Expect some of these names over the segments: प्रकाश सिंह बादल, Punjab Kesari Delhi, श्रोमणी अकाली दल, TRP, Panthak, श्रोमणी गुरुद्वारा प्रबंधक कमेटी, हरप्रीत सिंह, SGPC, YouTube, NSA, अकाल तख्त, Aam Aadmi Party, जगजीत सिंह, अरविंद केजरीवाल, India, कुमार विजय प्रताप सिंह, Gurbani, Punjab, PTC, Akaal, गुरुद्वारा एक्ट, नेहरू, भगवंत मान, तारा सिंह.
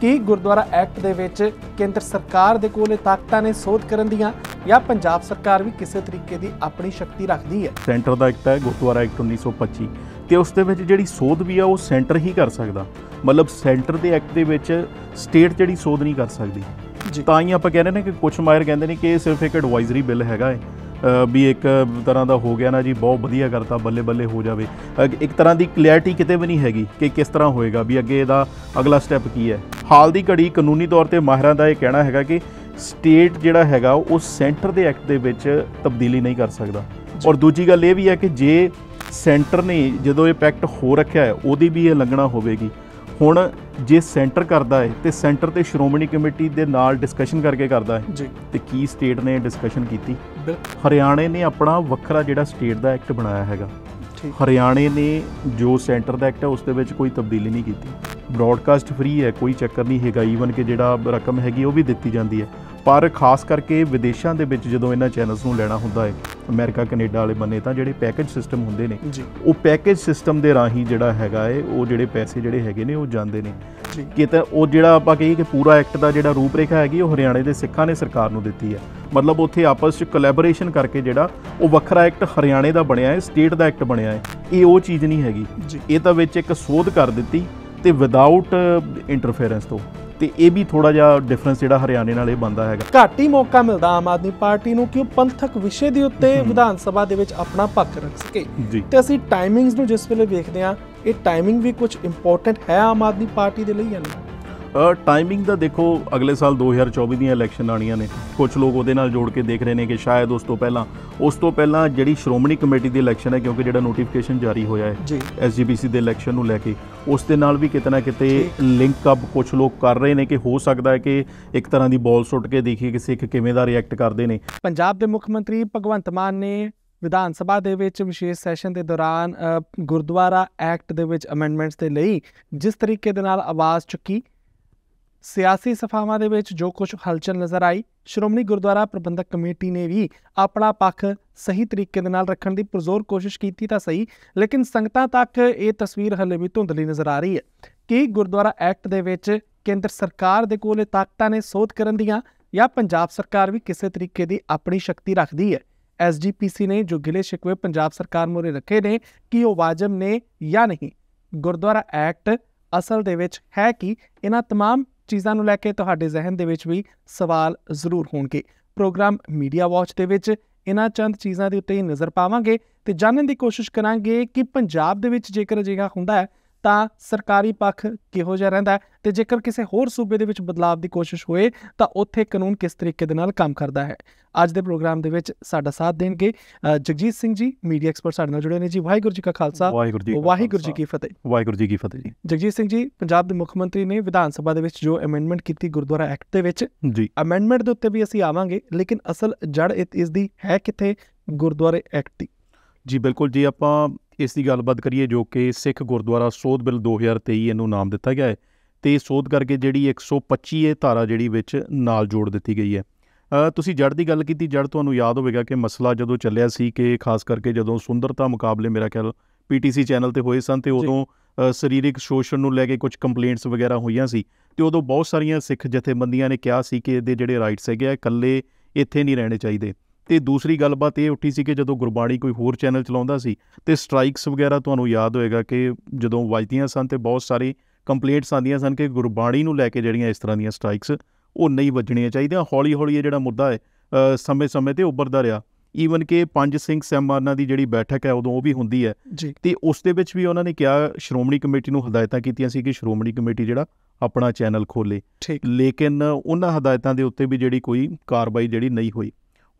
कि गुरुद्वारा एक्ट दे विच केंद्र सरकार दे कोल ताकतां ने शोध करन दियां या पंजाब सरकार भी किसी तरीके की अपनी शक्ति रखती है। सेंटर का एक्ट है गुरुद्वारा एक्ट 1925 तो उस जी शोध भी है वो सेंटर ही कर सकता, मतलब सेंटर के एक्ट के स्टेट जी शोध नहीं कर सकती। तो ही आप कह रहे हैं कि कुछ माहिर कहते हैं कि यह सिर्फ एक एडवाइजरी बिल हैगा है, भी एक तरह का हो गया ना जी बहुत वधिया करता बल्ले बल्ले हो जाए, एक तरह की क्लैरिटी कितने भी नहीं हैगी कि किस तरह होएगा भी अगे इहदा अगला स्टैप की है। हाल की घड़ी कानूनी तौर पर माहिरां दा यह कहना हैगा कि स्टेट जिहड़ा हैगा वो सेंटर के एक्ट दे विच तब्दीली नहीं कर सकता। और दूजी गल ये भी है कि जे सेंटर ने जो यह एक्ट हो रखा है उसकी भी यह लंघना होगी। हुण जे सेंटर करता है तो सेंटर तो श्रोमणी कमेटी के नाल डिस्कशन करके करता है, तो की स्टेट ने डिस्कशन की? हरियाणे ने अपना वखरा जिहड़ा स्टेट का एक्ट बनाया हैगा, हरियाणे ने जो सेंटर का एक्ट है उसके विच कोई तब्दीली नहीं की। ब्रॉडकास्ट फ्री है, कोई चक्कर नहीं हैगा, ईवन कि जिहड़ा रकम हैगी वो भी दित्ती जाती है। पर खास करके विदेशों के जो इन्होंने चैनल्स को लेना होंदा है अमेरिका कनेडा वाले बने तो जोड़े पैकेज सिस्टम होंगे ने, वो पैकेज सिस्टम के राही जोड़ा है वो जोड़े पैसे जोड़े है ने वो जाते हैं कि वो जो आप कही कि पूरा एक्ट का जोड़ा रूपरेखा हैगी वो हरियाणे के सिखा ने सरकार को दी है। मतलब उत्थे आपस कोलैबोरेशन करके जोड़ा वो वखरा एक्ट हरियाणे का बनया है, स्टेट का एक्ट बनया है, ये वो चीज़ नहीं हैगी। ये तो विच एक शोध कर दी तो विदाउट इंटरफेरेंस तो ते ये भी थोड़ा जिहा डिफरेंस जिहड़ा हरियाणे नाल इह बनदा हैगा। घट ही मौका मिलता आम आदमी पार्टी नूं कि पंथक विषय के उत्ते विधान सभा दे विच अपना पक्ष रख सके। ते असीं टाइमिंग्स नूं जिस वेले वेखदे हां ये टाइमिंग भी कुछ इंपोर्टेंट है आम आदमी पार्टी दे लई। टाइमिंग दा देखो अगले साल 2024 दी इलैक्शन आनियां ने, कुछ लोग उहदे नाल जोड़ के देख रहे हैं कि शायद उस तो पहला जिहड़ी श्रोमणी कमेटी दी इलैक्शन है, क्योंकि जिहड़ा नोटिफिकेशन जारी होया है SGPC दे इलैक्शन नूं लैके उस दे नाल भी किते ना किते लिंक अप कुछ लोग कर रहे हैं कि हो सकता है कि एक तरह की बॉल सुट के देखिए कि सिख किवें दा रिएक्ट करते हैं। पंजाब दे मुख मंत्री भगवंत मान ने विधान सभा दे विच विशेष सैशन के दौरान गुरुद्वारा एक्ट दे विच अमेंडमेंट्स दे लई जिस तरीके दे नाल आवाज़ चुकी, सियासी सभावां दे विच जो कुछ हलचल नज़र आई, श्रोमणी गुरुद्वारा प्रबंधक कमेटी ने भी अपना पक्ष सही तरीके दे नाल रखण दी पुरजोर कोशिश कीती तां सही, लेकिन संगतां तक ये तस्वीर हले भी धुंधली नज़र आ रही है कि गुरुद्वारा एक्ट दे विच केंद्र सरकार दे कोल ताकतां ने शोध करन दियां या पंजाब सरकार भी किसी तरीके की अपनी शक्ति रखती है। SGPC ने जो गिले शिकवे पंजाब सरकार मूहरे रखे ने कि वो वाजिब ने या नहीं, गुरुद्वारा एक्ट असल दे विच है कि, इन्हां तमाम चीज़ों को लैके तुहाडे जहन दे विच भी सवाल जरूर होणगे। प्रोग्राम मीडिया वॉच दे विच इन्हां चंद चीज़ों के उत्ते नज़र पावांगे तो जानने की कोशिश करांगे कि पंजाब दे विच जेकर अजिहा हुंदा है तां सरकारी पक्ष किहो जिहा रहिंदा है, तो जेकर किसी होर सूबे दे विच बदलाव की कोशिश होए तां उत्थे कानून किस तरीके दे नाल काम करदा है। अज दे प्रोग्राम दे विच साडा साथ देणगे जगजीत सिंह जी, मीडिया एक्सपर्ट साडे नाल जुड़े ने जी। वाहिगुरू जी का खालसा, वाहिगुरू जी की फतेह। वाहिगुरू जी की फतेह जी। जगजीत सिंह जी, पंजाब दे मुख मंत्री ने विधान सभा दे विच जो अमेंडमेंट कीती गुरुद्वारा एक्ट दे विच, अमेंडमेंट दे उत्ते भी असीं आवांगे, लेकिन असल जड़ इस दी है किथे गुरुद्वारे एक्ट दी? जी बिल्कुल जी, आप इसकी गलबात करिए जो कि सिख गुरुद्वारा शोध बिल 2023 इनू नाम दिता गया है, तो शोध करके जी 125 धारा जी नाल जोड़ दी गई है। तुसी जड़ की गल की, जड़ तो याद होगा कि मसला जो चलिया सी कि खास करके जो सुंदरता मुकाबले मेरा ख्याल PTC चैनल पर होए सन, तो उदों शरीरिक शोषण को लैके कुछ कंप्लेंट्स वगैरह हुई सी, तो उदों बहुत सारिया सिख जथेबंदियां ने कहा सी कि जिहड़े राइट्स है कल्ले इत्थे नहीं रहने चाहिए। तो दूसरी गलबात ये उठी सी कि जो गुरबाणी कोई होर चैनल चलाता सी तो स्ट्राइक्स वगैरह तो याद होएगा कि जो वजदियाँ सन तो बहुत सारी कंप्लेंट्स आदियाँ सन कि गुरबाणी को लैके जड़ियाँ इस तरह दीयां स्ट्राइक्स वो नहीं वजनिया चाहिए। हौली हौली ये जो मुद्दा है समय समय पर उभरता रहा, ईवन कि पंज सिंह सैमाना की जी बैठक है उदों वो भी होंदी है, तो उस दे विच भी उन्होंने कहा श्रोमणी कमेटी को हदायतां कीतियां सी कि श्रोमणी कमेटी जिहड़ा अपना चैनल खोले, लेकिन उन्हां हदायतां दे उत्ते भी जी कोई कार्रवाई जी नहीं हुई।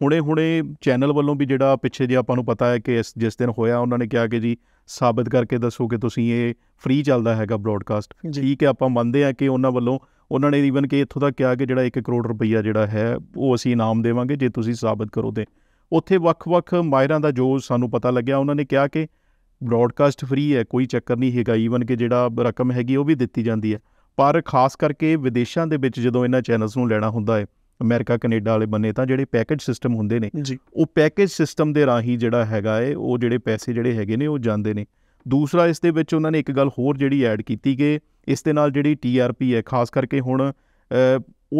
हुणे हुणे चैनल वालों भी जिहड़ा पिछे जो आपां नूं पता है कि जिस दिन होया उन्होंने कहा कि जी साबित करके दसो कि तुसीं ये फ्री चलदा हैगा ब्रॉडकास्ट, ठीक है आपां मनदे हां कि उन्हां वालों उन्होंने ईवन कि इत्थों तक कहा कि जिहड़ा 1 करोड़ रुपया जिहड़ा है वो असीं इनाम देवांगे जे तुसीं साबित करो। तो उत्थे वख-वख माहिरां दा जो सानूं पता लग्या उन्होंने कहा कि ब्रॉडकास्ट फ्री है, कोई चक्कर नहीं हैगा, ईवन कि जिहड़ा रकम हैगी वो भी दित्ती जांदी है। पर खास करके विदेशों के जो इन्हां चैनल्स नूं लैणा हुंदा है अमेरिका कनेडा वाले बने तो जोड़े पैकेज सिस्टम होंगे ने, वो पैकेज सिस्टम के राही जोड़ा है वो जोड़े पैसे जोड़े है वो जाते हैं। दूसरा इस उन्होंने एक गल होर जी ऐड की कि इस दे नाल जिहड़ी TRP है खास करके हुण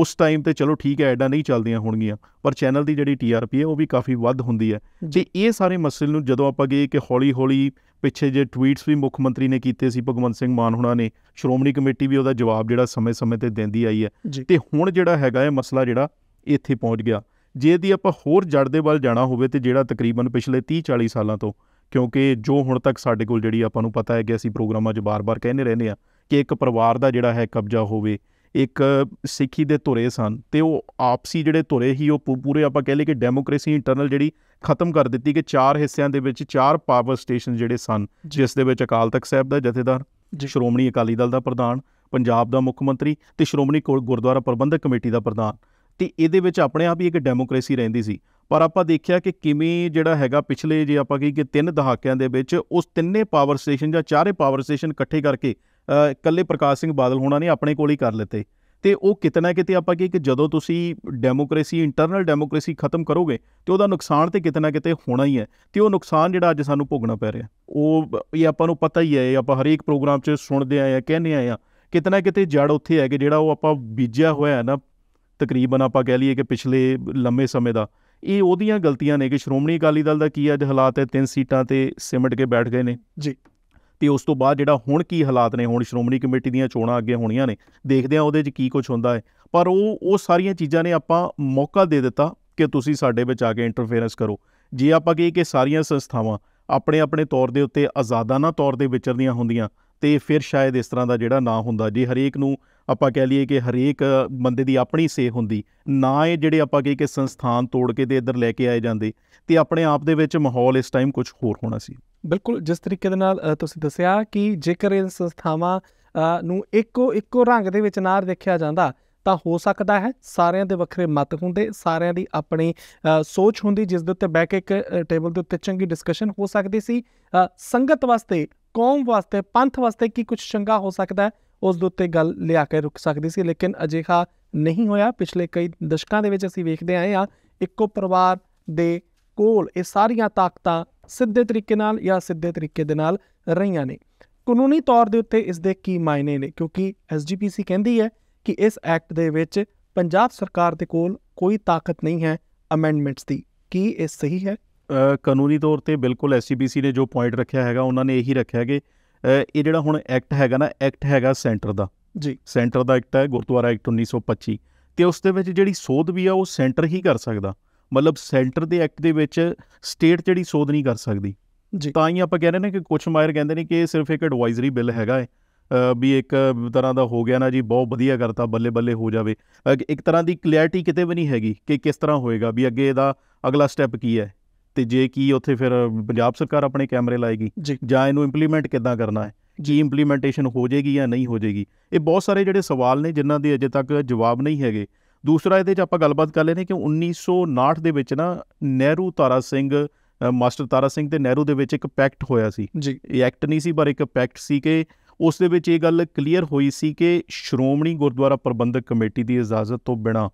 उस टाइम तो चलो ठीक है ऐडा नहीं चलदियां होणगियां पर चैनल की जिहड़ी TRP है वो भी काफ़ी वध हुंदी है। ते ये सारे मसले नूं जदों आपां गए कि हौली हौली पिछे जो ट्वीट्स भी मुख्यमंत्री ने कीते सी भगवंत मान होना ने, श्रोमणी कमेटी भी उसका जवाब जो समय समय पर देंदी आई है तो हुण जिहड़ा हैगा मसला जिहड़ा इत्थे पहुँच गया। जे यदि आपां होर जड़ दे वल जाना होवे ते जिहड़ा तकरीबन पिछले 30-40 सालों तो क्योंकि जो हुण तक साडे कोल जिहड़ी आपां नूं पता है कि असीं प्रोग्रामां 'च बार-बार कहने रहने आ कि एक परिवार दा जिहड़ा है कब्जा होवे, एक सिक्खी दे धुरे सन ते वो आपसी जिहड़े धुरे ही वो पूरे आपां कह लईए कि डैमोक्रेसी इंटरनल जिहड़ी खत्म कर दित्ती कि 4 हिस्सिਆਂ ਦੇ ਵਿੱਚ 4 ਪਾਵਰ ਸਟੇਸ਼ਨ ਜਿਹੜੇ ਸਨ ਜਿਸ ਦੇ ਵਿੱਚ ਅਕਾਲ ਤਖਤ ਸਾਹਿਬ ਦਾ ਜਥੇਦਾਰ, ਸ਼੍ਰੋਮਣੀ ਅਕਾਲੀ ਦਲ ਦਾ ਪ੍ਰਧਾਨ, ਪੰਜਾਬ ਦਾ ਮੁੱਖ ਮੰਤਰੀ ਤੇ ਸ਼੍ਰੋਮਣੀ ਗੁਰਦੁਆਰਾ ਪ੍ਰਬੰਧਕ कमेटी ਦਾ ਪ੍ਰਧਾਨ ਤੇ ਇਹਦੇ ਵਿੱਚ ਆਪਣੇ आप ही एक ਡੈਮੋਕ੍ਰੇਸੀ ਰਹਿੰਦੀ ਸੀ। पर आप देखिया कि किमें जिहड़ा हैगा पिछले जे आप कही कि 3 दहाकियां दे विच उस तिन्ने पावर स्टेशन या चारे पावर स्टेशन इकट्ठे करके कल्ले प्रकाश सिंह बादल होना ने अपने कोल ही कर लेते तो वह किते ना किते आप कही कि जदों तुसी डैमोक्रेसी इंटरनल डैमोक्रेसी खत्म करोगे तो वह नुकसान तो किते ना किते होना ही है। तो वह नुकसान जिहड़ा अज सानूं भोगना पै रिहा वो ये आपां नूं पता ही है, आप हरेक प्रोग्राम च सुणदे आए कहने आए आ किते ना किते जड़ उत्थे है कि जिहड़ा वो आपां बीजिया होया है ना तकरीबन आप कह लईए कि पिछले लंबे समय का ये उहदियां गलतियां ने कि श्रोमणी अकाली दल का की अज हालात है 3 सीटां ते सिमट के बैठ गए ने जी ते उस तो बाद जिहड़ा हुण की हालात ने हुण श्रोमणी कमेटी दीयां चोणां अगे होणियां ने देखदे आ उहदे च की कुछ हुंदा है पर वो सारियां चीज़ां ने आपां मौका दे दित्ता कि तुसीं साडे विच आ के इंटरफेरेंस करो। जे आपां कही कि सारियां संस्थावां अपने अपने तौर के उत्ते आजादाना तौर ते विचरदियां हुंदियां तो फिर शायद इस तरह का जिहड़ा ना हुंदा। जे हरेक नूं आपां कह लईए कि हरेक बंदे दी अपनी सेह हुंदी ना ये जिहड़े आपां कही कि संस्थान तोड़ के ते इधर लैके आए जांदे ते अपने आप दे विच माहौल इस टाइम कुछ होर होना सी। बिल्कुल जिस तरीके दे नाल तुसीं दस्सिया कि जेकर इन संस्थावां नूं इक्को रंग दे विच ना देखिया जांदा तो हो सकता है सारियां दे वखरे मत होंदे, सारियां दी अपनी सोच होंदी जिस दे उत्ते बैठ के एक टेबल दे उत्ते चंगी डिस्कशन हो सकदी सी। संगत वास्ते, कौम वास्ते, पंथ वास्ते की कुछ चंगा हो सकता है उस दे उत्ते गल लिया के रुक सकदी सी लेकिन अजिहा नहीं होया। पिछले कई दशकां दे विच असीं वेखदे आए हां इक्को परिवार दे कोल ये सारियां ताकतां सिद्धे तरीके नाल या सिद्धे तरीके दे नाल रहियां ने। कानूनी तौर दे उत्ते इस दे की मायने ने क्योंकि SGPC कहती है कि इस एक्ट दे विच पंजाब सरकार दे कोल कोई ताकत नहीं है अमेंडमेंट्स दी। की ये सही है? कानूनी तौर पर बिल्कुल SGPC ने जो पॉइंट रखा है उन्होंने यही रखा है कि ये जिहड़ा हुण एक्ट है ना एक्ट है सेंटर का जी, सेंटर का एक्ट है गुरुद्वारा एक्ट 1925 तो उस दे विच जिहड़ी सोध भी है वो सेंटर ही कर सकता मतलब सेंटर के एक्ट के स्टेट जिहड़ी सोध नहीं कर सकती जी। तां ही आपां कह रहे हैं कि कुछ माहिर कहते हैं कि सिर्फ एक एडवाइजरी बिल हैगा है भी एक तरह का हो गया ना जी बहुत वधिया करता बल्ले बल्ले हो जाए। एक तरह की क्लैरिटी किते भी नहीं हैगी कि किस तरह होएगा भी अगे इहदा अगला स्टैप की है तो जे की उत्थे फिर पंजाब सरकार अपने कैमरे लाएगी जां इहनूं इंप्लीमेंट किदां करना है जी, इंप्लीमेंटेशन हो जाएगी या नहीं हो जाएगी। ये बहुत सारे जिहड़े सवाल ने जिन्हां दे अजे तक जवाब नहीं हैगे। दूसरा ये आप गलबात कर लेने कि 1959 के विच ना नेहरू तारा सिंह मास्टर तारा सिंह ते नेहरू दे विच एक पैक्ट होया सी। एक्ट नहीं सी पर एक पैक्ट सी कि उस दे विच ये गल क्लीयर हुई सी कि श्रोमणी गुरुद्वारा प्रबंधक कमेटी की इजाजत तो बिना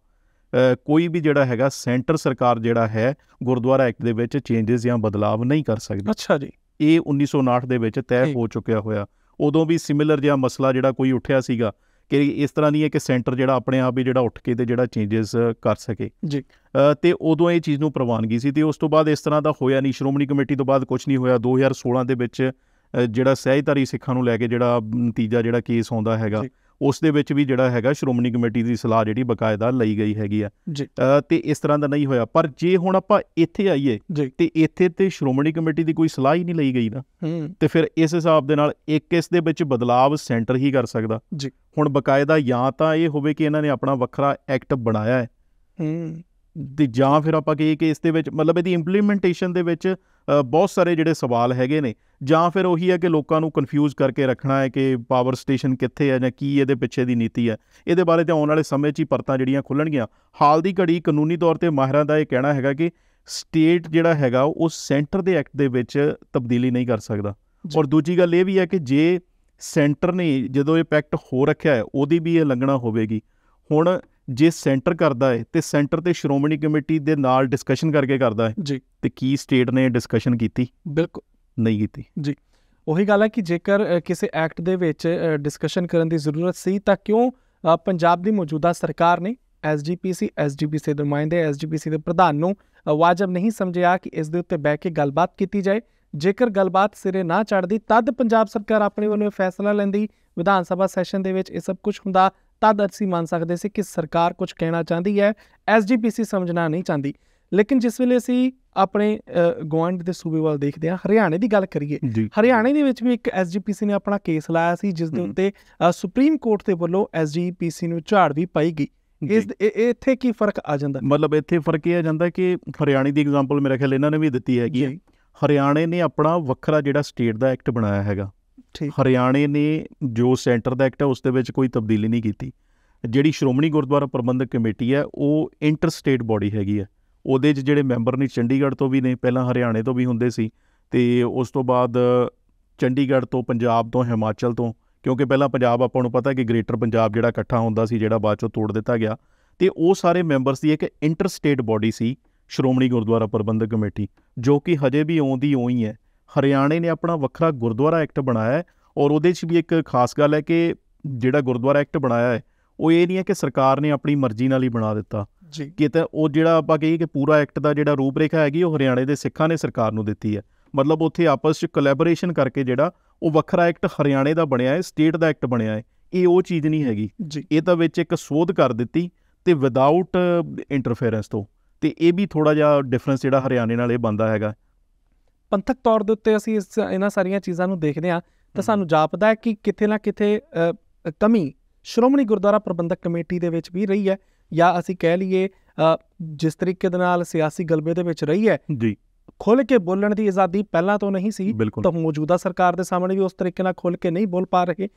कोई भी जिहड़ा हैगा सेंटर सरकार जिहड़ा है गुरुद्वारा एक्ट दे विच चेंजेस या बदलाव नहीं कर सकदी। अच्छा जी, ये 1959 के विच तय हो चुकिया होया। उदों भी सिमिलर जिहा मसला जिहड़ा कोई उठिया सीगा कि इस तरह नहीं है कि सेंटर जिहड़ा अपने आप ही जिहड़ा उठ के ते जिहड़ा चेंजेस कर सके जी। तो उदों ये चीज़ नूं प्रवानगी सी ते उस तो बाद इस तरह का होया नहीं। श्रोमणी कमेटी तो बाद कुछ नहीं होया। 2016 के विच जिहड़ा सहजधारी सिखां नूं लैके जिहड़ा नतीजा जिहड़ा केस आउंदा हैगा उस दे विच भी जिहड़ा हैगा श्रोमणी कमेटी की सलाह जिहड़ी बकायदा लई गई हैगी आ ते इस तरह का नहीं होया। पर जे हुण आपां इत्थे आईए ते इत्थे ते श्रोमणी कमेटी की कोई सलाह ही नहीं लई गई ना ते फिर इस हिसाब दे नाल एक इस दे विच बदलाव सेंटर ही कर सकदा। हुण बकायदा या तां इह होवे कि इन्हां ने अपना वखरा एक्ट बनाया है ते जां फिर आपां कहीए कि इस दे विच मतलब इहदी इंप्लीमेंटेशन दे विच बहुत सारे जिहड़े सवाल हैगे ने जां फिर उही है कि लोकां नूं कन्फ्यूज़ करके रखना है कि पावर स्टेशन कित्थे है जां की इहदे पिछे दी नीति है। इहदे बारे ते आउण वाले समय 'च ही परतां जिहड़ियां खुलणगीआं। हाल दी घड़ी कानूनी तौर ते माहिरां दा इह कहना हैगा कि स्टेट जिहड़ा हैगा उह सेंटर दे एक्ट दे विच तब्दीली नहीं कर सकदा। और दूजी गल इह वी है कि जे सेंटर ने जदों इह पैक्ट हो रखिआ है उहदी भी इह लंघना होवेगी। हुण जे सेंटर करता है तो सेंटर तो श्रोमणी कमेटी के नाल डिस्कशन करके करता है जी। तो की स्टेट ने डिस्कशन की? बिल्कुल नहीं की जी। ਉਹੀ ਗੱਲ ਹੈ ਕਿ ਜੇਕਰ ਕਿਸੇ ਐਕਟ ਦੇ ਵਿੱਚ ਡਿਸਕਸ਼ਨ ਕਰਨ ਦੀ ਜ਼ਰੂਰਤ ਸੀ ਤਾਂ ਕਿਉਂ ਪੰਜਾਬ ਦੀ ਮੌਜੂਦਾ ਸਰਕਾਰ ਨੇ एसजीपीसी ਦੇ ਨੁਮਾਇंदे एसजीपीसी ਦੇ ਪ੍ਰਧਾਨ ਨੂੰ ਵਾਜਬ ਨਹੀਂ ਸਮਝਿਆ ਕਿ ਇਸ ਦੇ ਉੱਤੇ ਬਹਿ ਕੇ ਗੱਲਬਾਤ ਕੀਤੀ ਜਾਏ। ਜੇਕਰ ਗੱਲਬਾਤ ਸਿਰੇ ਨਾ ਚੜਦੀ ਤਦ ਪੰਜਾਬ ਸਰਕਾਰ ਆਪਣੇ ਵੱਲੋਂ ਫੈਸਲਾ ਲੈਂਦੀ, ਵਿਧਾਨ ਸਭਾ ਸੈਸ਼ਨ ਦੇ ਵਿੱਚ ਇਹ ਸਭ ਕੁਝ ਹੁੰਦਾ, तद असी मान सकते सी कि सरकार कुछ कहना चाहती है, एसजीपीसी समझना नहीं चाहती। लेकिन जिस वेले असी अपने गुआंढ के सूबे वाल देखते हैं, हरियाणे की गल करिए, हरियाणे के भी एक एसजीपीसी ने अपना केस लाया सी जिस दे उत्ते सुप्रीम कोर्ट के वलों एसजीपीसी नूं झाड़ भी पाई गई। इस इत्थे की फर्क आ जाता, मतलब इत्थे फर्क ये आ जाता कि हरियाणे की एग्जाम्पल मेरा ख्याल इन्होंने भी दी है कि हरियाणे ने अपना वखरा जिहड़ा स्टेट का एक्ट बनाया हैगा। हरियाणे ने जो सेंटर का एक्ट है उस कोई तब्दीली नहीं की। जी श्रोमणी गुरुद्वारा प्रबंधक कमेटी है वो इंटर स्टेट बॉडी हैगी है, वो जोड़े मैंबर ने चंडीगढ़ तो भी ने, पहला हरियाणे तो भी होंगे सी, उस तो बाद चंडीगढ़ तो पंजाब तो हिमाचल तो, क्योंकि पहला पंजाब आपां नूं पता कि ग्रेटर पंजाब जिहड़ा इकट्ठा होंदा सी जिहड़ा बाद चों तोड़ दिता गया, तो वो सारे मैंबरस की एक इंटर स्टेट बॉडी सी श्रोमणी गुरुद्वारा प्रबंधक कमेटी जो कि हजे भी आउंदी होई है। हरियाणे ने अपना वखरा गुरुद्वारा एक्ट बनाया है और उहदे च भी एक खास गल है कि जिहड़ा गुरुद्वारा एक्ट बनाया है वो ये नहीं है कि सरकार ने अपनी मर्जी नाल ही बना दिता कि वो जिहड़ा आपां कहिए कि पूरा एक्ट दा जिहड़ा रूपरेखा हैगी वो हरियाणे दे सिखां ने सरकार नूं दित्ती है, मतलब उत्थे आपस च कोलैबोरेशन करके जिहड़ा वो वखरा एक्ट हरियाणे दा बनिया है, स्टेट दा एक्ट बनिया है, ये वो चीज़ नहीं हैगी। ये तो विच एक सोध कर दित्ती ते विदाउट इंटरफेरेंस तो, ते ये भी थोड़ा जिहा डिफरेंस जिहड़ा हरियाणे नाल ये बनदा हैगा। पंथक तौर के उत्ते असीं इन्हां सारिया चीज़ों को देखते हैं तो सानूं जापदा है कि कितें ना कितें कमी श्रोमणी गुरुद्वारा प्रबंधक कमेटी दे विच भी रही है, या असीं कह लीए जिस तरीके दे नाल सियासी गलबे दे विच रही है जी, खुल के बोलण दी आज़ादी पहलां तो नहीं सी, तो मौजूदा सरकार के सामने भी उस तरीके नाल खुल के नहीं बोल पा रहे,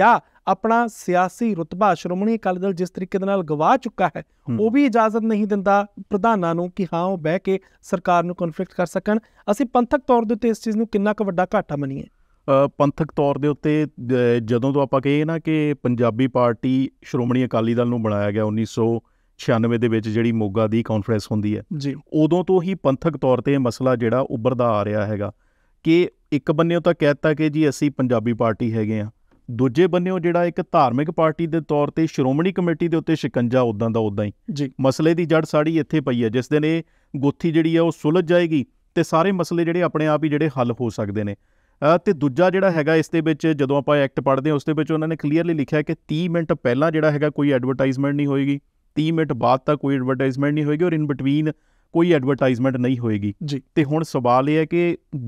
या अपना सियासी रुतबा श्रोमणी अकाली दल जिस तरीके दे नाल गवा चुका है वो भी इजाजत नहीं दिंदा प्रधानां नूं कि हाँ वो बह के सरकार नूं कॉन्फ्लिक्ट कर सकण। असीं पंथक तौर दे उत्ते इस चीज़ नूं कितना क वड्डा घाटा मनीए? पंथक तौर दे उत्ते जदों तो आपां कहिए ना कि पंजाबी पार्टी श्रोमणी अकाली दल नूं बनाया गया 1996 ਦੇ ਵਿੱਚ ਜਿਹੜੀ ਮੋਗਾ ਦੀ ਕਾਨਫਰੰਸ ਹੁੰਦੀ ਹੈ ਜੀ, ਉਦੋਂ ਤੋਂ ਹੀ ਪੰਥਕ ਤੌਰ ਤੇ ਮਸਲਾ ਜਿਹੜਾ ਉੱਭਰਦਾ ਆ ਰਿਹਾ ਹੈਗਾ ਕਿ ਇੱਕ ਬੰਨਿਓ ਤਾਂ ਕਹਿਤਾ ਕਿ ਜੀ ਅਸੀਂ ਪੰਜਾਬੀ ਪਾਰਟੀ ਹੈਗੇ ਆ, ਦੂਜੇ ਬੰਨਿਓ ਜਿਹੜਾ ਇੱਕ ਧਾਰਮਿਕ ਪਾਰਟੀ ਦੇ ਤੌਰ ਤੇ ਸ਼੍ਰੋਮਣੀ ਕਮੇਟੀ ਦੇ ਉੱਤੇ ਸ਼ਿਕੰਜਾ ਉਦਾਂ ਦਾ ਉਦਾਂ ਹੀ। ਮਸਲੇ ਦੀ ਜੜ ਸਾੜੀ ਇੱਥੇ ਪਈ ਹੈ, ਜਿਸ ਦਿਨ ਇਹ ਗੁੱਥੀ ਜਿਹੜੀ ਆ ਉਹ ਸੁਲਝ ਜਾਏਗੀ ਤੇ ਸਾਰੇ ਮਸਲੇ ਜਿਹੜੇ ਆਪਣੇ ਆਪ ਹੀ ਜਿਹੜੇ ਹੱਲ ਹੋ ਸਕਦੇ ਨੇ। ਤੇ ਦੂਜਾ ਜਿਹੜਾ ਹੈਗਾ ਇਸ ਦੇ ਵਿੱਚ ਜਦੋਂ ਆਪਾਂ ਐਕਟ ਪੜ੍ਹਦੇ ਹਾਂ ਉਸ ਦੇ ਵਿੱਚ ਉਹਨਾਂ ਨੇ ਕਲੀਅਰਲੀ ਲਿਖਿਆ ਕਿ 30 ਮਿੰਟ ਪਹਿਲਾਂ ਜਿਹੜਾ ਹੈਗਾ ਕੋਈ ਐਡਵਰਟਾਈਜ਼ਮੈਂਟ ਨਹੀਂ ਹੋਏਗੀ, 30 मिनट बाद तक कोई एडवरटाइजमेंट नहीं होएगी और इन बिटवीन कोई एडवरटाइजमेंट नहीं होएगी। तो हूँ सवाल यह है कि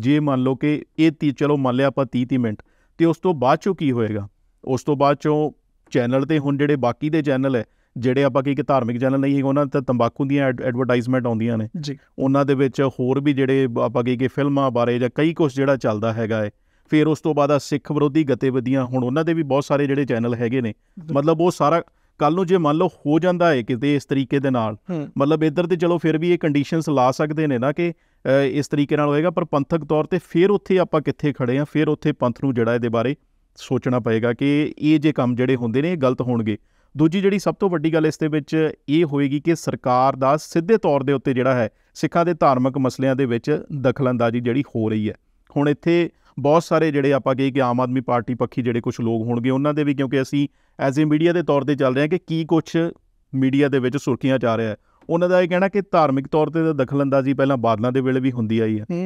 जे मान लो कि ये चलो मान लिया आप 30 मिनट तो उस तो बाद चो की होएगा, उस तो बाद चो चैनल तो हूँ जे बाकी दे चैनल है जोड़े आप कि धार्मिक चैनल नहीं है उन्होंने तंबाकू दियाँ एडवरटाइजमेंट आउंदियां ने, उन्होंने होर भी जोड़े आप कि फिल्मां बारे या कई कुछ जो चलता है, फिर उस तो बाद सिख विरोधी गतिविधियां हूँ उन्होंने भी बहुत सारे जोड़े चैनल हैगे ने, मतलब वो सारा कल नूं जे मान लो हो जाता है किते इस तरीके दे नाल, मतलब इधर तो चलो फिर भी ये कंडीशनस ला सकते हैं ना कि इस तरीके नाल होएगा, पर पंथक तौर पर फिर उत्थे आपां कित्थे खड़े हैं, फिर उत्थे पंथ नूं जिहड़ा इहदे बारे सोचना पएगा कि ये जे काम जिहड़े हुंदे ने गलत होणगे। दूजी जिहड़ी सब तो वड्डी गल इस दे विच ये होएगी कि सरकार दा सीधे तौर दे उत्ते जिहड़ा है सिखां दे धार्मिक मसलियां दे विच दखलअंदाजी जिहड़ी हो रही है। हुण इत्थे बहुत सारे जोड़े आप कही कि आम आदमी पार्टी पक्षी जोड़े कुछ लोग होंगे उन्होंने भी, क्योंकि असी एज ए मीडिया के तौर पर चल रहे हैं कि की कुछ मीडिया के सुर्खियां जा रहा है, उन्होंने यह कहना कि धार्मिक तौर पर दखलअंदाजी पहला बादलों के वेले भी होंगी आई है,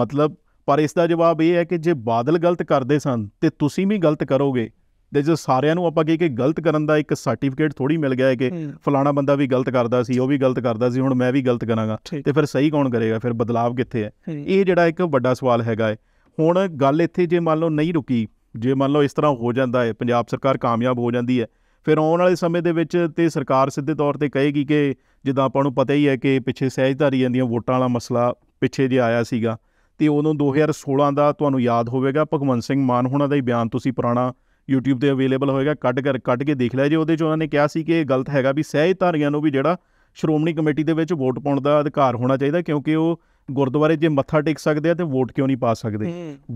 मतलब पर इसका जवाब यह है कि जे बादल गलत करते सन तो तुम भी गलत करोगे, तो जो सारू आप कही कि गलत करने का एक सर्टिफिकेट थोड़ी मिल गया है कि फलाना बंदा भी गलत करता सी, वो भी गलत करता सी, हुण मैं भी गलत कराँगा, तो फिर सही कौन करेगा, फिर बदलाव कित्थे है? ये जो एक बड़ा सवाल है। ਹੁਣ ਗੱਲ ਇੱਥੇ ਜੇ ਮੰਨ ਲਓ ਨਹੀਂ ਰੁਕੀ, ਜੇ ਮੰਨ ਲਓ ਇਸ ਤਰ੍ਹਾਂ ਹੋ ਜਾਂਦਾ ਹੈ ਪੰਜਾਬ ਸਰਕਾਰ ਕਾਮਯਾਬ ਹੋ ਜਾਂਦੀ ਹੈ, ਫਿਰ ਆਉਣ ਵਾਲੇ ਸਮੇਂ ਦੇ ਵਿੱਚ ਤੇ ਸਰਕਾਰ ਸਿੱਧੇ ਤੌਰ ਤੇ ਕਹੇਗੀ ਕਿ ਜਿੱਦਾਂ ਆਪਾਂ ਨੂੰ ਪਤਾ ਹੀ ਹੈ ਕਿ ਪਿੱਛੇ ਸਹਿਜਧਾਰੀ ਜਾਂਦੀਆਂ ਵੋਟਾਂ ਵਾਲਾ ਮਸਲਾ ਪਿੱਛੇ ਜੇ ਆਇਆ ਸੀਗਾ ਤੇ ਉਦੋਂ 2016 ਦਾ ਤੁਹਾਨੂੰ ਯਾਦ ਹੋਵੇਗਾ ਭਗਵੰਤ ਸਿੰਘ ਮਾਨ ਹੁਣਾਂ ਦਾ ਹੀ ਬਿਆਨ ਤੁਸੀਂ ਪੁਰਾਣਾ YouTube ਤੇ ਅਵੇਲੇਬਲ ਹੋਏਗਾ, ਕੱਢ ਕੇ ਦੇਖ ਲਿਆ ਜੇ, ਉਹਦੇ 'ਚ ਉਹਨਾਂ ਨੇ ਕਿਹਾ ਸੀ ਕਿ ਇਹ ਗਲਤ ਹੈਗਾ ਵੀ ਸਹਿਜਧਾਰੀਆਂ ਨੂੰ ਵੀ ਜਿਹੜਾ ਸ਼੍ਰੋਮਣੀ ਕਮੇਟੀ ਦੇ ਵਿੱਚ ਵੋਟ ਪਾਉਣ ਦਾ ਅਧਿਕਾਰ ਹੋਣਾ ਚਾਹੀਦਾ, ਕਿਉਂਕਿ ਉਹ गुरुद्वारे जो मत्था टेक सकते हैं तो वोट क्यों नहीं पा सकते?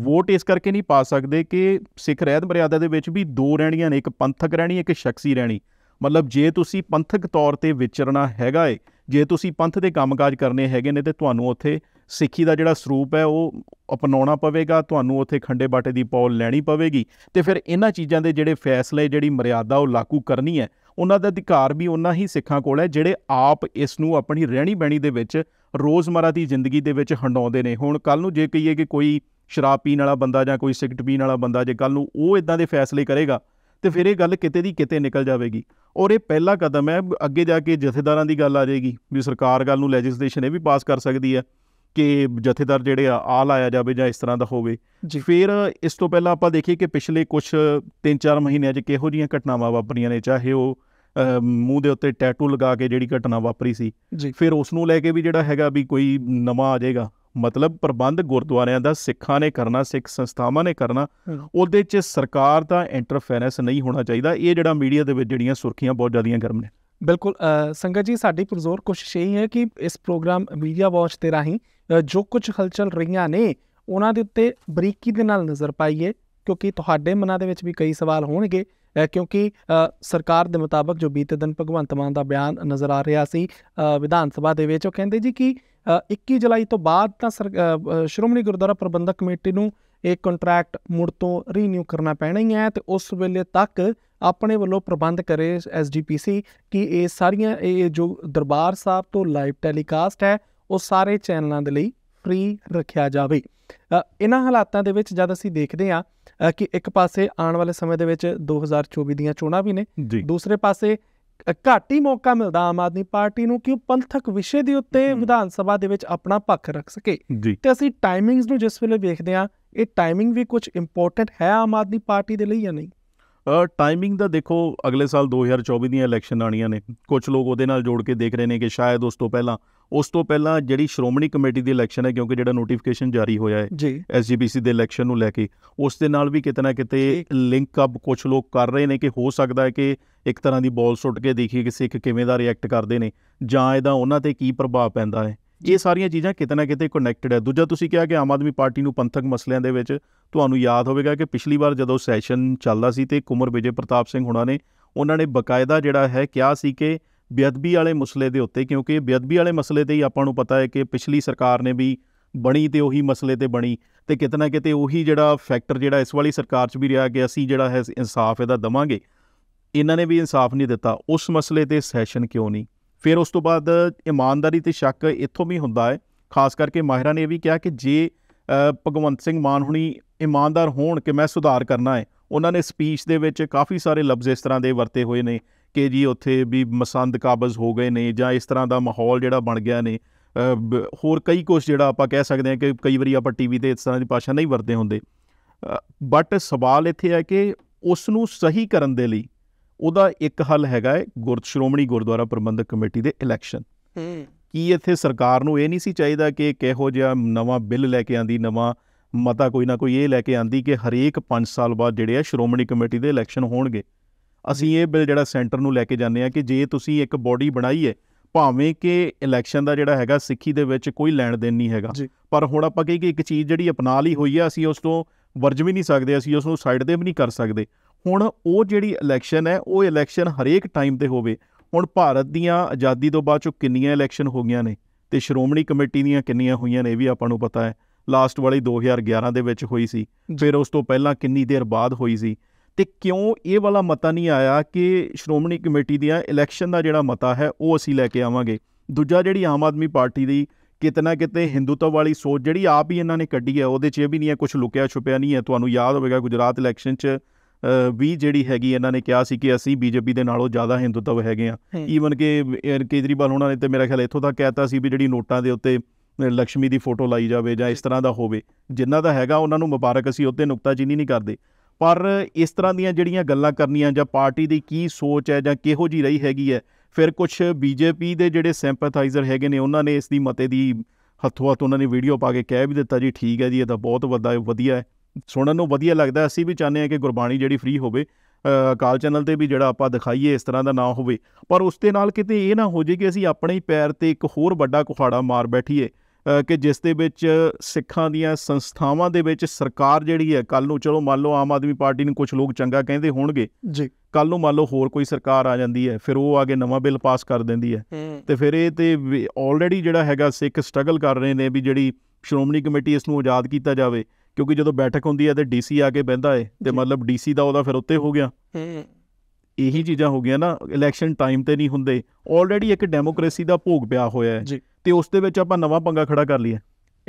वोट इस करके नहीं पा सकते कि सिख रहत मर्यादा के विच भी दो रहणियां ने, एक पंथक रहनी एक शख्सी रहनी, मतलब जे तुसी पंथक तौर पर विचरना हैगा है, जे तुसी पंथ के कामकाज करने हैगे ने तो तुहानूं उत्थे सिक्खी का जिहड़ा सरूप है वो अपनाना पवेगा, तुहानूं उत्थे खंडे बाटे की पौल लैनी पवेगी तो फिर इन्हां चीज़ों के जिहड़े फैसले जिहड़ी मर्यादा वो लागू करनी है। उन्हां दा अधिकार भी उन्ना ही सिखां कोल है जिहड़े आप इसनूं अपनी रहणी बहणी दे विच रोज़मर्रा की जिंदगी दे विच हंडाउंदे ने। हुण कल नूं जे कहीए कि कोई शराब पीण वाला बंदा जां कोई सिगरेट पीण वाला बंदा जे कल नूं वो इदां दे फैसले करेगा तो फिर ये गल किते दी किते निकल जाएगी। और ये पहला कदम है, अगे जाके जथेदारां दी गल आ जाएगी भी सरकार गल नूं लैजिसलेशन ये भी पास कर सकती है कि जथेदार जिहड़े आ लाया जाए जां इस तरह का होवे। फिर इस तो पहला आपां देखिए कि पिछले कुछ 3-4 महीनों च किहो जिहियां घटनावां वापरियां ने, चाहे वो मूँह के उत्ते टैटू लगा के जिहड़ी घटना वापरी सी, फिर उसनूं लैके भी जिहड़ा हैगा भी कोई नवां आ जाएगा। मतलब प्रबंध गुरुद्वारियां दा सिखां ने करना, सिख संस्थावां ने करना, उहदे च सरकार दा इंटरफेरेंस नहीं होना चाहिए। ये जिहड़ा मीडिया दे विच जिहड़ियां सुर्खियां बहुत ज़्यादा गर्म ने। बिल्कुल संगत जी, साडी पुरजोर कोशिश यही है कि इस प्रोग्राम मीडिया वॉच के राही जो कुछ हलचल रही ने उन्हां दे उत्ते बरीकी दे नाल नज़र पाईए, क्योंकि तुहाडे मनां दे विच भी कई सवाल होणगे। क्योंकि सरकार के मुताबक जो बीते दिन भगवंत मान का बयान नज़र आ रहा सी विधान सभा दे विच, कहंदे जी कि 21 जुलाई तो बाद श्रोमणी गुरुद्वारा प्रबंधक कमेटी नूं ये कॉन्ट्रैक्ट मुड़ तो रीन्यू करना पैना ही है, तो उस वेले तक अपने वालों प्रबंध करे SGPC कि ये सारिया जो दरबार साहब तो लाइव टैलीकास्ट है वो सारे चैनलों के लिए फ्री रखा जाए। इन्हां हालातों के जब असीं देखते हाँ कि एक पासे आने वाले समय दे विच 2024 दीयां चोणां भी ने, दूसरे पासे घाटी मौका मिलता आम आदमी पार्टी नूं कि पंथक विषय के उत्ते विधान सभा दे विच अपना पक्ष रख सके। तो असीं टाइमिंग्स नूं जिस वेले देखते हाँ, ये टाइमिंग भी कुछ इंपोर्टेंट है आम आदमी पार्टी के लिए या नहीं? टाइमिंग का देखो, अगले साल 2024 दी इलैक्शन आनियां ने, कुछ लोग उहदे नाल जोड़ के देख रहे हैं कि शायद उस तो पहला जिहड़ी श्रोमणी कमेटी की इलैक्शन है, क्योंकि जिहड़ा नोटिफिकेशन जारी होया है SGPC के इलैक्शन नूं लैके उस दे नाल भी कितना किते लिंक अप कुछ लोग कर रहे हैं कि हो सकता है कि एक तरह की बॉल सुट के देखिए कि सिख किवें दा रिएक्ट करते हैं जां इहदा उन्हां ते की प्रभाव पैंदा है। ये सारिया चीज़ा कितना ना किते कनैक्टेड है। दूजा तुसीं कहा कि आम आदमी पार्टी नूं पंथक मसलों के विच तुहानूं याद होगा कि पिछली बार जदों सैशन चलदा सी ते कुमार विजय प्रताप सिंह हुणां ने उन्होंने बकायदा जिहड़ा है क्या सी कि बेअदबी वाले मसले के उत्ते, क्योंकि बेअदबी वाले मसले ते ही आपां नूं पता है कि पिछली सरकार ने भी बनी तो उही मसले ते बनी, तो कितना किते उही जिहड़ा फैक्टर जिहड़ा इस वाली सरकार च भी रहा कि असीं जिहड़ा है इंसाफ इहदा दवांगे, इन्हां ने भी इंसाफ नहीं दिता। उस मसले ते सैशन क्यों नहीं? फिर उस तो बाद ईमानदारी ते शक इत्थों भी हुंदा है, खास करके माहिरां ने भी कहा कि जे भगवंत मान हुणी ईमानदार होण कि मैं सुधार करना है, उन्होंने स्पीच दे विच काफ़ी सारे लफ्ज़ इस तरह के वरते हुए ने कि जी उत्थे भी मसंद काबज़ हो गए ने जां इस तरह का माहौल जिहड़ा बन गया ने, होर कई कुछ जिहड़ा आपां कह सकते हैं कि कई वारी आपां टीवी ते इस तरह की भाषा नहीं वरते हुंदे। बट सवाल इत्थे है कि उस नूं सही करन दे लई उहदा एक हल हैगा श्रोमणी गुरुद्वारा प्रबंधक कमेटी के इलैक्शन। की इत्थे सरकार नूं इह नहीं सी चाहीदा कि किहो जिहा नवां बिल लैके आंदी, नवां मता कोई ना कोई ये लैके आंदी कि हरेक 5 साल बाद जिहड़े आ श्रोमणी कमेटी दे इलैक्शन होणगे। असीं ये बिल जिहड़ा सेंटर नूं लैके जाने कि जे तुसीं एक बॉडी बनाई है, भावें कि इलैक्शन का जिहड़ा हैगा सिक्खी दे विच कोई लैण देण नहीं हैगा, पर हुण आपां कही कि एक चीज़ जिहड़ी अपना लई होई है असीं उस तों वर्ज भी नहीं सकदे, असीं उस नूं साइड ते भी नहीं कर सकदे। हुण वो जिहड़ी इलैक्शन है वो इलैक्शन हरेक टाइम ते होवे। हुण भारत दीयां आज़ादी तो बाद चों किन्नियां इलैक्शन हो गईयां ने ते श्रोमणी कमेटी दीयां किन्नियां होईयां ने ये भी आपां नूं पता है। लास्ट वाली 2011 दे विच होई सी, फिर उस तो पहलां किन्नी देर बाद होई सी। ते क्यों ये वाला मता नहीं आया कि श्रोमणी कमेटी दीयां इलैक्शन दा जिहड़ा मता है वो असीं लैके आवांगे। दूजा जिहड़ी आम आदमी पार्टी दी कितना किते हिंदुत्व वाली सोच जिहड़ी आप ही इन्हां ने कड्ढी है उहदे च ये भी नहीं है कुछ लुकिया छुपिया नहीं है। तुहानूं याद होवेगा गुजरात इलैक्शन च भी जिहड़ी हैगी इन्हां ने कहा सी कि असीं BJP दे नालों ज़्यादा हिंदुत्व हैगे आ। ईवन कि केजरीवाल उन्हां ने तो मेरा ख्याल इत्थों तक कहता सी भी जिहड़ी नोटां दे उत्ते लक्ष्मी दी फोटो लाई जावे जां इस तरह दा होवे, जिन्हां दा हैगा उन्हां नूं मुबारक, असीं उत्ते नुक्ताचीनी नहीं करदे। पर इस तरह दीयां जिहड़ियां गल्लां करनियां जां पार्टी दी की सोच है जां किहो जी रही हैगी है, फिर कुछ BJP दे जिहड़े सिंपैथाइजर हैगे ने उन्हां ने इस दी मते दी हत्थों हत्थ उन्हां ने वीडियो पा के कह भी दित्ता जी ठीक है जी, ये तां बहुत वधिया है, सुनने में वधिया लगता है। असीं भी चाहते हैं कि गुरबाणी जिहड़ी फ्री होवे, अकाल चैनल ते भी जिहड़ा आपां दिखाईए इस तरह का ना होवे, पर उस दे नाल किते ये ना हो जाए कि असीं अपने ही पैर ते एक होर वड्डा कुहाड़ा मार बैठीए कि जिस दे विच सिखां दीआं संस्थावां दे विच सरकार जिहड़ी है कल नूं चलो मान लो आम आदमी पार्टी नूं कुछ लोग चंगा कहिंदे होणगे जी, कल नूं मान लो होर कोई सरकार आ जांदी है फिर वो आगे नवां बिल पास कर दिंदी है ते फिर ये ते ऑलरेडी जिहड़ा हैगा सिख स्ट्रगल कर रहे ने भी जिहड़ी श्रोमणी कमेटी इस नूं आज़ाद कीता जावे क्योंकि जदों बैठक हुंदी है ते डीसी आके बहिंदा है ते मतलब डीसी दा ओहदा फिर उत्ते हो गया। यही चीज़ा हो गई ना, इलैक्शन टाइम तो नहीं होंगे, ऑलरेडी एक डेमोक्रेसी का भोग पिया होया है तो उस नवां पंगा खड़ा कर लिया।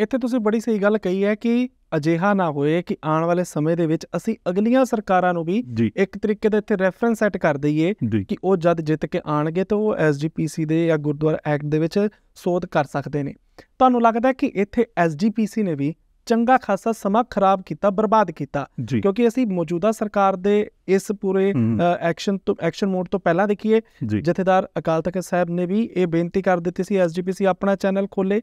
इत्थे तुसीं बड़ी सही गल कही है कि अजिहा ना होए कि आने वाले समय दे विच असीं अगलियां सरकारां नूं भी एक तरीके दा इत्थे रैफरेंस सैट कर दईए कि वो जद जित के आएणगे तो वो SGPC दे या गुरुद्वारा एक्ट दे विच सोध कर सकते हैं। तुहानू लगता है कि इत्थे SGPC ने भी चंगा खासा समा खराब किया, बर्बाद किया, क्योंकि असी मौजूदा सरकार दे इस पूरे एक्शन मोड तो पहला देखिए जथेदार अकाल तख्त साहब ने भी ये बेनती कर दी सी SGPC अपना चैनल खोले,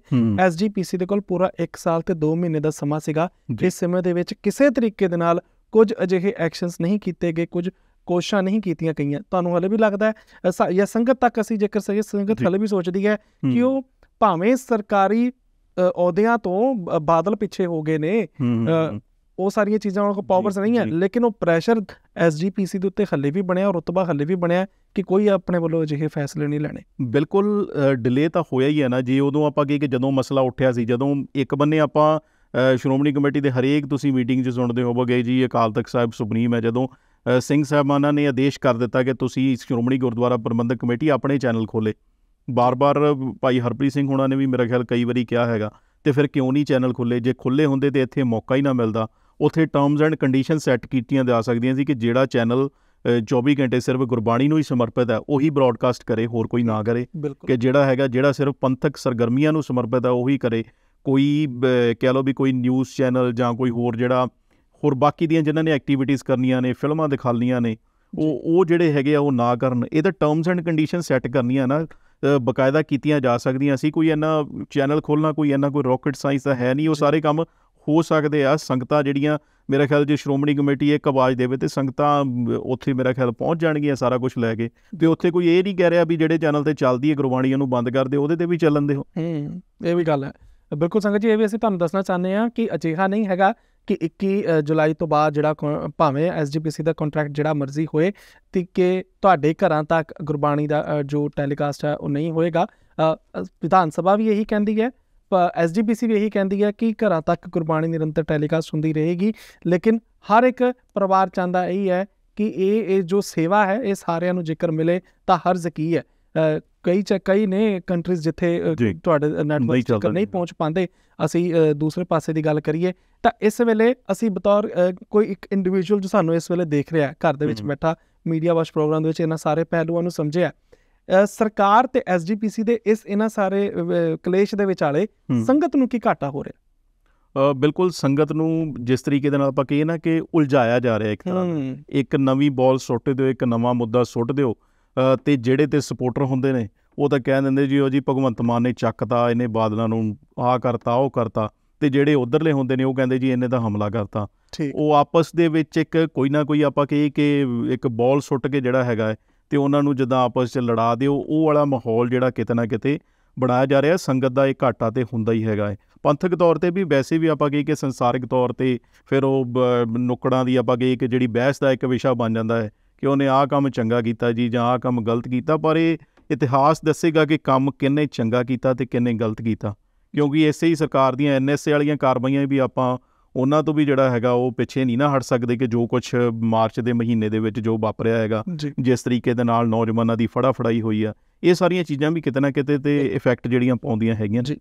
SGPC दे कोल पूरा 1 साल ते 2 महीने का समा सीगा। इस समय दे विच किसी तरीके दे नाल कुछ अजिहे एक्शनस नहीं किए गए, कुछ कोशिशां नहीं कीतियां गईयां। तुहानू हले भी लगता है या संगत तक असी जेकर सही संगत हले भी सोचती है कि वो भावें सरकारी अहदियां तो बादल पिछे हो गए ने, वो सारिया चीज़ां उनको पावर्स नहीं है, लेकिन वो प्रेशर SGPC के उत्ते हले भी बनया और रुतबा हले भी बनया कि कोई अपने वालों अजिहे फैसले नहीं लैने। बिल्कुल डिले तो होया ही है ना जी, उदों आपां कही कि जदों मसला उठ्या सी, जदों एक बन्ने आपां श्रोमणी कमेटी के हरेक तुसीं मीटिंग 'च सुणदे होवोगे जी अकाल तख्त साहब सुप्रीम है, जदों सिंह साहिबाना ने आदेश कर दिता कि तुसीं श्रोमणी गुरुद्वारा प्रबंधक कमेटी अपने चैनल खोले, बार बार भाई हरप्रीत सिंह होना ने भी मेरा ख्याल कई बारी किया हैगा, तो फिर क्यों नहीं चैनल खुले, जे खुले होंदे तो इत्थे मौका ही ना मिलता। उत्थे टर्म्स एंड कंडीशन सैट कीतियां जा सकदियां सी कि जिहड़ा चैनल 24 घंटे सिर्फ गुरबाणी नूं ही समर्पित है वही ब्रॉडकास्ट करे, होर कोई ना करे, कि जिहड़ा हैगा जिहड़ा सिर्फ पंथक सरगर्मियां नूं समर्पित है वही करे, कोई कह लो भी कोई न्यूज़ चैनल जां कोई होर जिहड़ा होर बाकी दियां जिन्हां ने एक्टिविटीज़ करनियां ने, फिल्मां दिखाणियां ने, वो जिहड़े हैगे आ वो ना करन। इह तां टर्म्स एंड कंडीशन सैट करनियां ना बकायदा कीतियां जा सकदियां सी, कोई इन्ना चैनल खोलना कोई रॉकेट साइंस का है नहीं, वो सारे काम हो सकते आ। संगतां जिहड़ियां मेरा ख्याल जो श्रोमणी कमेटी एक आवाज़ देवे तो संगतां उत्थे मेरा ख्याल पहुँच जाणगियां सारा कुछ लैके, तो उत्थे कोई ये नहीं कह रहा भी जिहड़े चैनल ते चलदी है गुरबाणी नूं बंद कर दे, उहदे ते भी चलन दे। ये भी गल है बिल्कुल संगत जी, ये भी असीं तुहानूं दसना चाहते हैं कि अजिहा नहीं हैगा कि 21 जुलाई तो बाद जिहड़ा भावें SGPC का कॉन्ट्रैक्ट जिहड़ा मर्जी होए ते कि तुहाडे घरां तक गुरबाणी का जो टैलीकास्ट है वो नहीं होएगा। विधान सभा भी यही कहती है, SGPC भी यही कहती है कि घरां तक गुरबाणी निरंतर टैलीकास्ट होंदी रहेगी, लेकिन हर एक परिवार चाहता यही है कि ये जो सेवा है ये सारियां नूं जेकर मिले तो हर्ज की है। कई ने कंट्रीज जिथे तुहाडे नेटवर्क तक नहीं पहुँच पाते। असी दूसरे पासे की गल करिए तो इस वेले असी बतौर कोई एक इंडिविजुअल जो सानू इस वेले देख रहा है घर दे विच बैठा मीडिया वाच प्रोग्राम दे विच इन्हां सारे पहलुआं नूं समझिया, सरकार ते SGPC दे इस इन्हां सारे कलेश दे विचाले संगत नूं की घाटा हो रहा? बिल्कुल संगत नूं जिस तरीके दे नाल आपां कहिए ना कि उलझाया जा रहा है, एक तरह एक नवीं बॉल सुट दिओ, एक नवां मुद्दा सुट दिओ ते जिहड़े ते सपोर्टर हुंदे ने वो तो कह दिंदे जी ओ जी भगवंत मान ने चकता, इहने बादलां नूं आ करता ओ करता, तो जिहड़े उधरले होंदे ने वो कहंदे जी इन्हें तो हमला करता। वो आपस दे विच एक कोई ना कोई आपां कही कि एक बॉल सुट के जिहड़ा हैगा ते उहनां नूं जिद्दां आपस च लड़ा दिओ, वो वाला माहौल जिहड़ा किते ना किते बनाया जा रहा है। संगत का एक घाटा तो हुंदा ही हैगा है, पंथक तौर पर भी वैसे भी आपां कही कि संसारिक तौर पर फिर वो नुक्कड़ां दी आपां कही कि जिहड़ी बहस का एक विशा बन जाता है कि उहने आह काम चंगा कीता जी जां आह काम गलत कीता, पर ये इतिहास दसेगा कि काम किन्ने चंगा कीता ते किन्ने गलत कीता, क्योंकि इसे ही सरकार दी NSA वाली कार्रवाइयां भी आपां उन्हां तो भी जिहड़ा हैगा वो पिछे नहीं ना हट सकते कि जो कुछ मार्च के महीने दे विच जो वापरिया हैगा, जिस तरीके दे नाल नौजवानों की फड़ाफड़ाई हुई है, ये सारिया चीज़ां भी कितना किते ते इफैक्ट जिहड़ियां पाउंदियां हैगियां। जी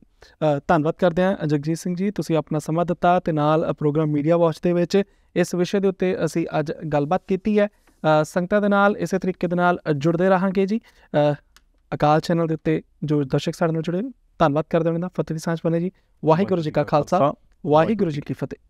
धन्नवाद करते हैं जगजीत सिंह जी, तुसीं अपना समा दिता ते नाल प्रोग्राम मीडिया वॉच दे विच इस विषय दे उत्ते असीं अज गलबात कीती है। संगतां दे नाल इसे तरीके दे नाल जुड़दे रहांगे जी। अकाल चैनल दे उत्ते जो दर्शक साडे नाल जुड़े, धन्नवाद करदे हां। फतेह दी सांझ बने जी। वाहिगुरू जी का खालसा, वाहिगुरू जी की फतेह।